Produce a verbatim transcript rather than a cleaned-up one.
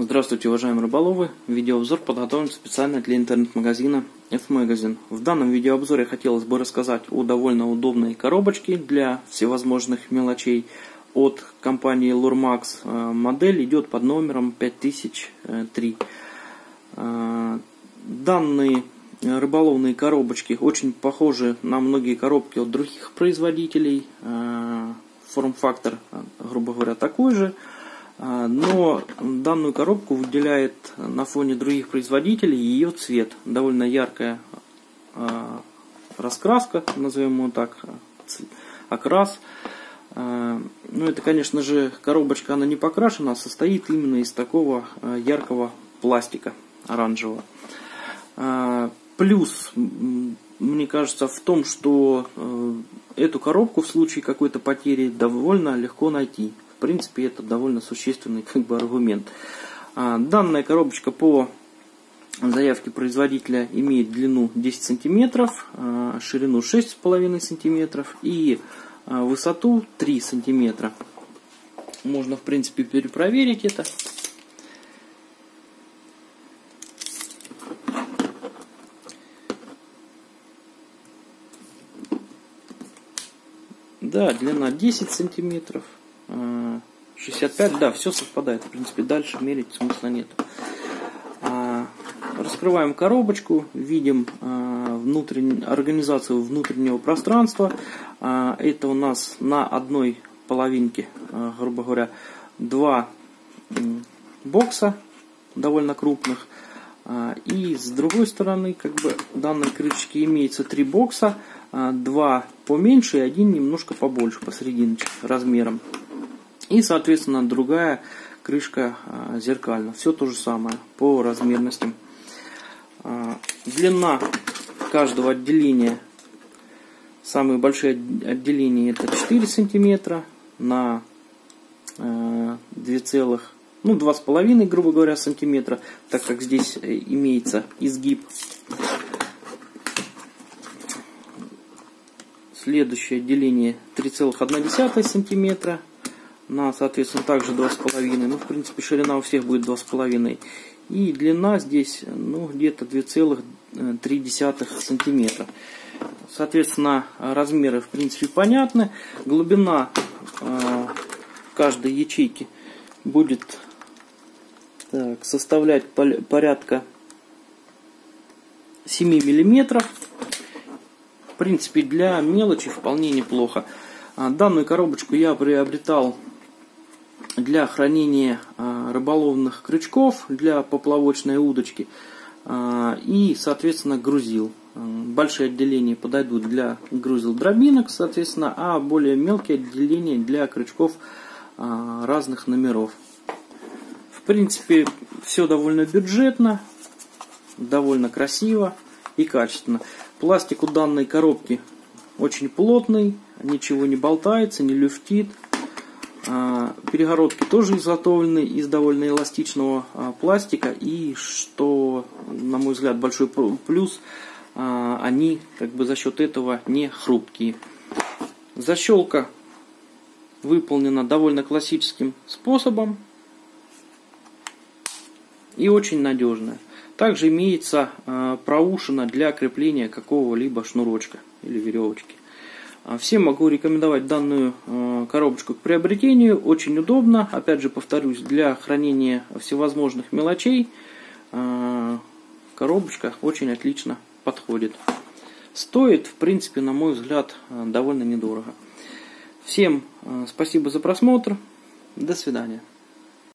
Здравствуйте, уважаемые рыболовы! Видеообзор подготовлен специально для интернет-магазина Fmagazin. В данном видеообзоре хотелось бы рассказать о довольно удобной коробочке для всевозможных мелочей от компании LureMax. Модель идет под номером пять тысяч три. Данные рыболовные коробочки очень похожи на многие коробки от других производителей. Форм-фактор, грубо говоря, такой же. Но данную коробку выделяет на фоне других производителей ее цвет. Довольно яркая раскраска, назовем ее так, окрас. Ну, это, конечно же, коробочка, она не покрашена, а состоит именно из такого яркого пластика оранжевого. Плюс, мне кажется, в том, что эту коробку в случае какой-то потери довольно легко найти. В принципе, это довольно существенный как бы аргумент. Данная коробочка по заявке производителя имеет длину десять сантиметров, ширину шесть с половиной сантиметров и высоту три сантиметра. Можно, в принципе, перепроверить это. Да, длина десять сантиметров. шестьдесят пять, да, все совпадает, в принципе, дальше мерить смысла нет. Раскрываем коробочку, видим внутреннюю организацию внутреннего пространства. Это у нас на одной половинке, грубо говоря, два бокса довольно крупных. И с другой стороны, как бы, данной крышечки имеется три бокса, два поменьше и один немножко побольше посерединочке размером. И, соответственно, другая крышка зеркальна. Все то же самое по размерностям. Длина каждого отделения. Самые большие отделения это четыре сантиметра на два целых, ну, два с половиной, грубо говоря, сантиметра, так как здесь имеется изгиб. Следующее отделение три целых одна десятая сантиметра. На, соответственно, также два с половиной. Ну, в принципе, ширина у всех будет два с половиной. И длина здесь, ну, где-то два целых три десятых сантиметра. Соответственно, размеры, в принципе, понятны. Глубина э, каждой ячейки будет так, составлять порядка семи миллиметров. В принципе, для мелочи вполне неплохо. Данную коробочку я приобретал для хранения рыболовных крючков, для поплавочной удочки и, соответственно, грузил. Большие отделения подойдут для грузил дробинок, соответственно, а более мелкие отделения для крючков разных номеров. В принципе, все довольно бюджетно, довольно красиво и качественно. Пластик у данной коробки очень плотный, ничего не болтается, не люфтит. Перегородки тоже изготовлены из довольно эластичного пластика, и что, на мой взгляд, большой плюс, они как бы за счет этого не хрупкие. Защелка выполнена довольно классическим способом и очень надежная. Также имеется проушина для крепления какого-либо шнурочка или веревочки. Всем могу рекомендовать данную коробочку к приобретению. Очень удобно. Опять же, повторюсь, для хранения всевозможных мелочей коробочка очень отлично подходит. Стоит, в принципе, на мой взгляд, довольно недорого. Всем спасибо за просмотр. До свидания.